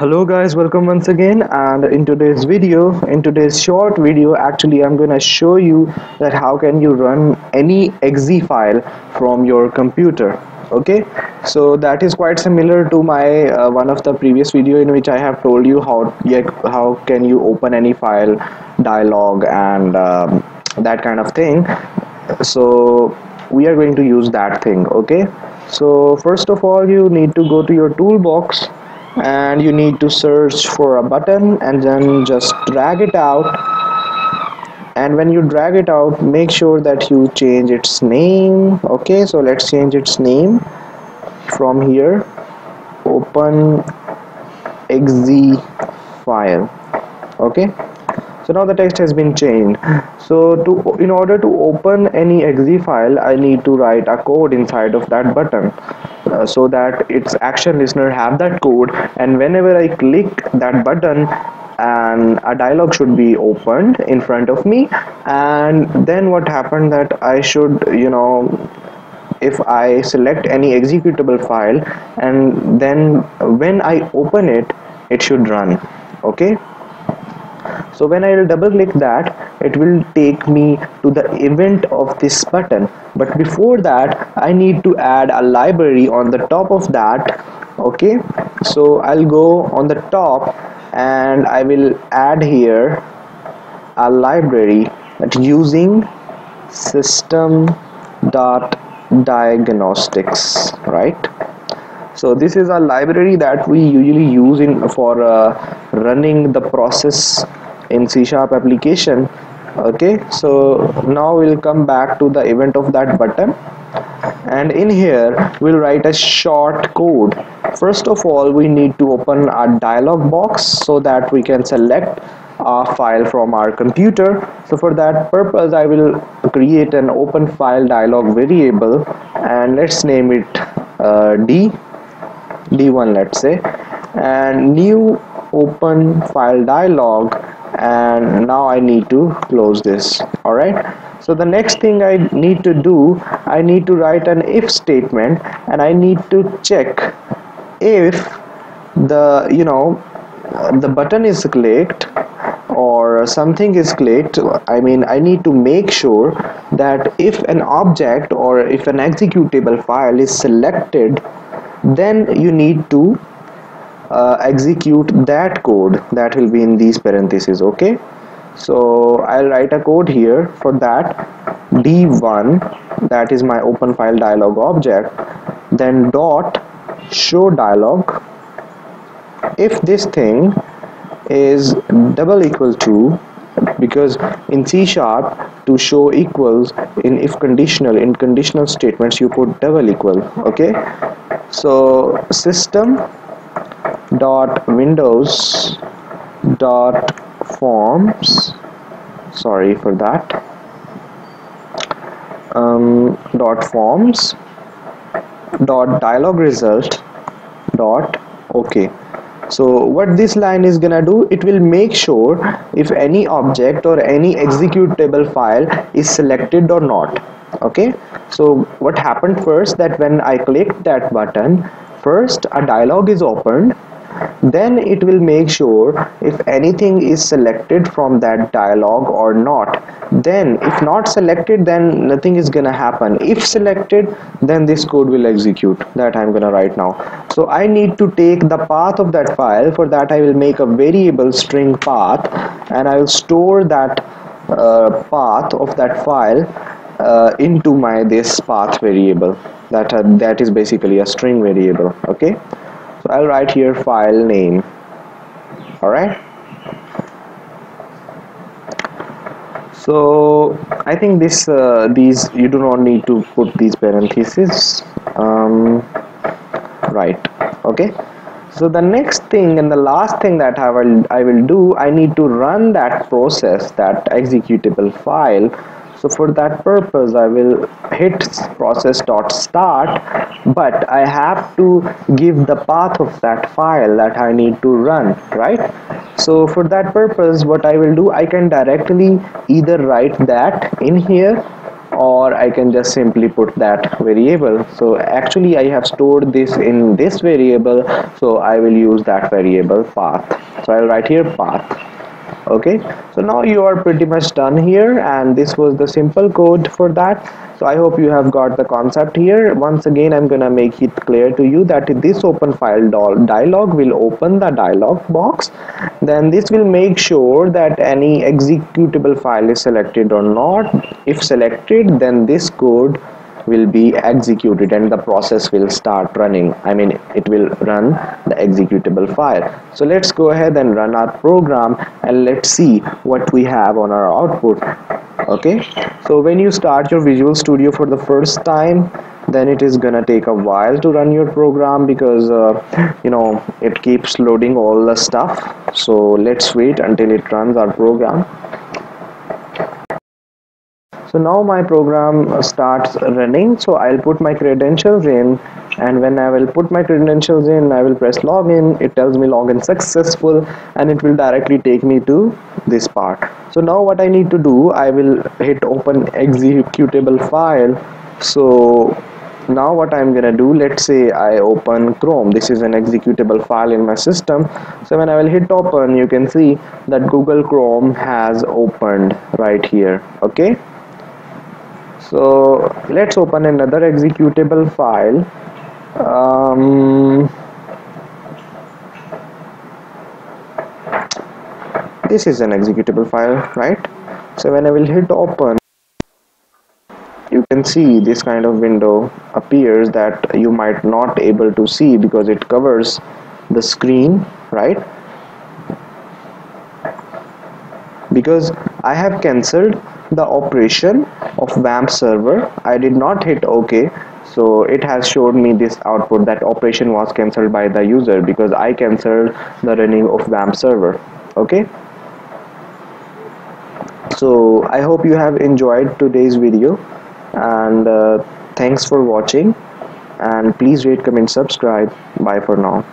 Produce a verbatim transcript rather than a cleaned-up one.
Hello guys, welcome once again. And in today's video, in today's short video, actually I'm going to show you that how can you run any exe file from your computer. Okay, so that is quite similar to my uh, one of the previous video in which I have told you how how can you open any file dialog and um, that kind of thing. So we are going to use that thing. Okay, so first of all you need to go to your toolbox and you need to search for a button and then just drag it out, and when you drag it out make sure that you change its name. Okay, so let's change its name from here, open exe file. Okay, so now the text has been changed. So to in order to open any exe file I need to write a code inside of that button, Uh, so that its action listener have that code, and whenever I click that button and a dialog should be opened in front of me. And then what happened that I should, you know, if I select any executable file and then when I open it, it should run. Okay, so when I will double click that, it will take me to the event of this button, but before that I need to add a library on the top of that. Okay, so I'll go on the top and I will add here a library that using System.Diagnostics, right? So this is a library that we usually use in for uh, running the process in C sharp application. Okay, so now we'll come back to the event of that button, and in here we'll write a short code. First of all we need to open our dialog box so that we can select a file from our computer. So for that purpose I will create an open file dialog variable and let's name it uh, D D one, let's say, and new open file dialog. And now I need to close this. Alright, so the next thing I need to do, I need to write an if statement, and I need to check if the you know the button is clicked or something is clicked. I mean, I need to make sure that if an object or if an executable file is selected, then you need to Uh, execute that code that will be in these parentheses. Okay, so I'll write a code here for that D one, that is my open file dialog object, then dot show dialog if this thing is double equal to, because in C sharp to show equals in if conditional in conditional statements you put double equal. Okay, so system dot windows dot forms, sorry for that, um, dot forms dot dialog result dot okay. So what this line is gonna do, it will make sure if any object or any executable file is selected or not. Okay, so what happened first, that when I clicked that button, first a dialog is opened, then it will make sure if anything is selected from that dialog or not. Then if not selected, then nothing is gonna happen. If selected, then this code will execute that I'm gonna write now. So I need to take the path of that file. For that I will make a variable string path, and I will store that uh, path of that file uh, into my this path variable that uh, that is basically a string variable. Okay, so I'll write here file name. Alright, so I think this uh, these you do not need to put these parentheses, um, right? Okay, so the next thing and the last thing that I will I will do, I need to run that process, that executable file. So for that purpose I will hit process.start, but I have to give the path of that file that I need to run, right? So for that purpose what I will do, I can directly either write that in here or I can just simply put that variable. So actually I have stored this in this variable, so I will use that variable path. So I'll write here path. Okay, so now you are pretty much done here, and this was the simple code for that. So I hope you have got the concept here. Once again, I'm gonna make it clear to you that this open file dialog will open the dialog box. Then this will make sure that any executable file is selected or not. If selected, then this code will be executed and the process will start running. I mean, it will run the executable file. So let's go ahead and run our program and let's see what we have on our output. Okay, so when you start your Visual Studio for the first time, then it is gonna take a while to run your program because uh, you know, it keeps loading all the stuff. So let's wait until it runs our program. So now my program starts running, so I'll put my credentials in, and when I will put my credentials in, I will press login. It tells me login successful, and it will directly take me to this part. So now what I need to do, I will hit open executable file. So now what I'm gonna do, let's say I open Chrome. This is an executable file in my system. So when I will hit open, you can see that Google Chrome has opened right here. Okay, so let's open another executable file. Um, this is an executable file, right? So when I will hit open, you can see this kind of window appears that you might not able to see because it covers the screen, right? Because I have cancelled the operation of Wamp server. I did not hit OK, so it has showed me this output that operation was cancelled by the user because I cancelled the running of Wamp server. Okay, so I hope you have enjoyed today's video, and uh, thanks for watching, and please rate, comment, subscribe. Bye for now.